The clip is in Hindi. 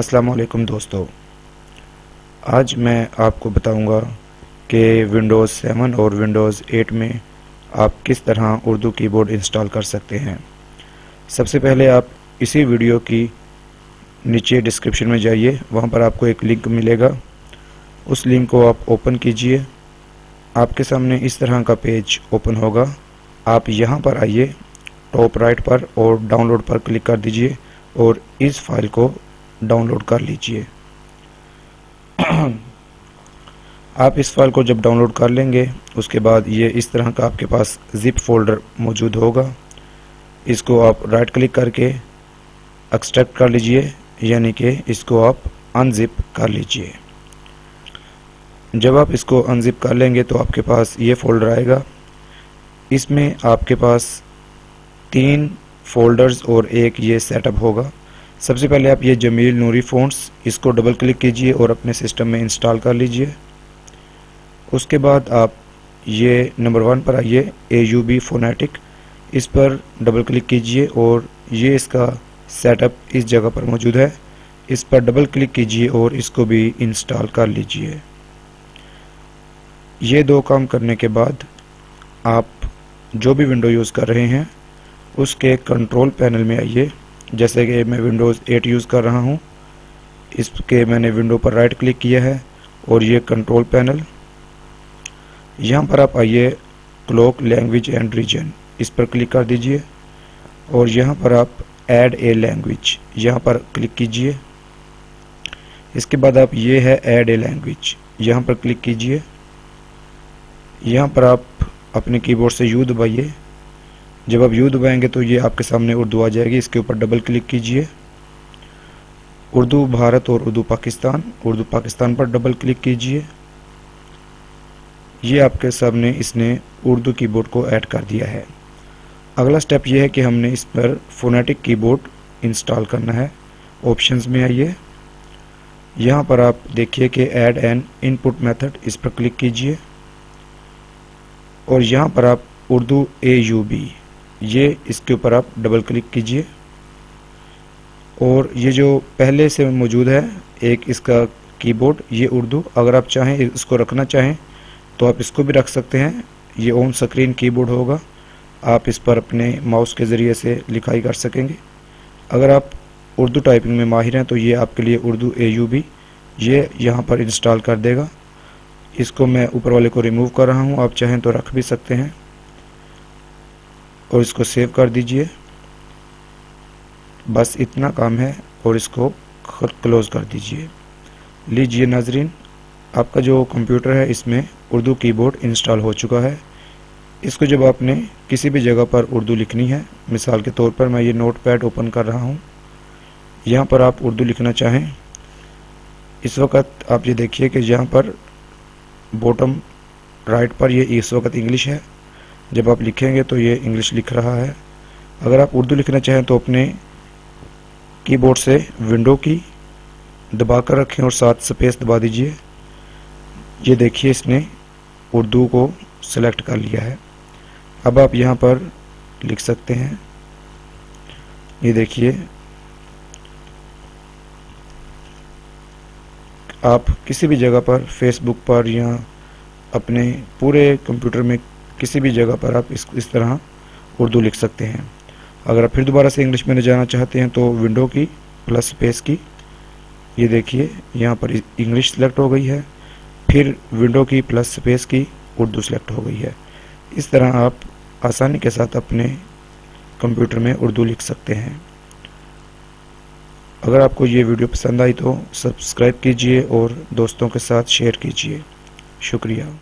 अस्सलाम वालेकुम दोस्तों, आज मैं आपको बताऊंगा कि विंडोज़ 7 और विंडोज़ 8 में आप किस तरह उर्दू कीबोर्ड इंस्टॉल कर सकते हैं। सबसे पहले आप इसी वीडियो की नीचे डिस्क्रिप्शन में जाइए, वहां पर आपको एक लिंक मिलेगा, उस लिंक को आप ओपन कीजिए। आपके सामने इस तरह का पेज ओपन होगा। आप यहां पर आइए, टॉप राइट पर और डाउनलोड पर क्लिक कर दीजिए और इस फाइल को डाउनलोड कर लीजिए। आप इस फाइल को जब डाउनलोड कर लेंगे उसके बाद ये इस तरह का आपके पास जिप फोल्डर मौजूद होगा। इसको आप राइट क्लिक करके एक्सट्रैक्ट कर लीजिए, यानी कि इसको आप अनजिप कर लीजिए। जब आप इसको अनजिप कर लेंगे तो आपके पास ये फोल्डर आएगा। इसमें आपके पास 3 फोल्डर्स और एक ये सेटअप होगा। सबसे पहले आप ये जमील नूरी फ़ॉन्ट्स, इसको डबल क्लिक कीजिए और अपने सिस्टम में इंस्टॉल कर लीजिए। उसके बाद आप ये नंबर 1 पर आइए, AUB फोनेटिक, इस पर डबल क्लिक कीजिए और ये इसका सेटअप इस जगह पर मौजूद है, इस पर डबल क्लिक कीजिए और इसको भी इंस्टॉल कर लीजिए। ये 2 काम करने के बाद आप जो भी विंडो यूज़ कर रहे हैं उसके कंट्रोल पैनल में आइए। जैसे कि मैं विंडोज़ 8 यूज़ कर रहा हूं, इसके मैंने विंडो पर राइट क्लिक किया है और ये कंट्रोल पैनल, यहां पर आप आइए क्लॉक, लैंग्वेज एंड रीजन, इस पर क्लिक कर दीजिए और यहां पर आप ऐड ए लैंग्वेज, यहां पर क्लिक कीजिए। इसके बाद आप ये है ऐड ए लैंग्वेज, यहां पर क्लिक कीजिए। यहां पर आप अपने कीबोर्ड से U दबाइए। जब आप U दबाएंगे तो ये आपके सामने उर्दू आ जाएगी, इसके ऊपर डबल क्लिक कीजिए। उर्दू भारत और उर्दू पाकिस्तान पर डबल क्लिक कीजिए। ये आपके सामने इसने उर्दू कीबोर्ड को ऐड कर दिया है। अगला स्टेप ये है कि हमने इस पर फोनेटिक कीबोर्ड इंस्टॉल करना है। ऑप्शंस में आइए, यहाँ पर आप देखिए कि ऐड एन इनपुट मेथड, इस पर क्लिक कीजिए और यहाँ पर आप उर्दू AUB, ये इसके ऊपर आप डबल क्लिक कीजिए और ये जो पहले से मौजूद है एक इसका कीबोर्ड, ये उर्दू, अगर आप चाहें इसको रखना चाहें तो आप इसको भी रख सकते हैं। ये ऑन स्क्रीन कीबोर्ड होगा, आप इस पर अपने माउस के ज़रिए से लिखाई कर सकेंगे। अगर आप उर्दू टाइपिंग में माहिर हैं तो ये आपके लिए उर्दू AUB ये यहाँ पर इंस्टॉल कर देगा। इसको मैं ऊपर वाले को रिमूव कर रहा हूँ, आप चाहें तो रख भी सकते हैं और इसको सेव कर दीजिए। बस इतना काम है और इसको क्लोज कर दीजिए। लीजिए नाजरीन, आपका जो कंप्यूटर है इसमें उर्दू कीबोर्ड इंस्टॉल हो चुका है। इसको जब आपने किसी भी जगह पर उर्दू लिखनी है, मिसाल के तौर पर मैं ये नोटपैड ओपन कर रहा हूँ, यहाँ पर आप उर्दू लिखना चाहें, इस वक्त आप ये देखिए कि यहाँ पर बॉटम राइट पर ये इस वक्त इंग्लिश है। जब आप लिखेंगे तो ये इंग्लिश लिख रहा है। अगर आप उर्दू लिखना चाहें तो अपने कीबोर्ड से विंडो की दबा कर रखें और साथ स्पेस दबा दीजिए। ये देखिए इसने उर्दू को सेलेक्ट कर लिया है। अब आप यहाँ पर लिख सकते हैं, ये देखिए, आप किसी भी जगह पर फेसबुक पर या अपने पूरे कंप्यूटर में किसी भी जगह पर आप इस तरह उर्दू लिख सकते हैं। अगर आप फिर दोबारा से इंग्लिश में जाना चाहते हैं तो विंडो की प्लस स्पेस की, ये देखिए यहाँ पर इंग्लिश सेलेक्ट हो गई है, फिर विंडो की प्लस स्पेस की उर्दू सेलेक्ट हो गई है। इस तरह आप आसानी के साथ अपने कंप्यूटर में उर्दू लिख सकते हैं। अगर आपको ये वीडियो पसंद आई तो सब्सक्राइब कीजिए और दोस्तों के साथ शेयर कीजिए। शुक्रिया।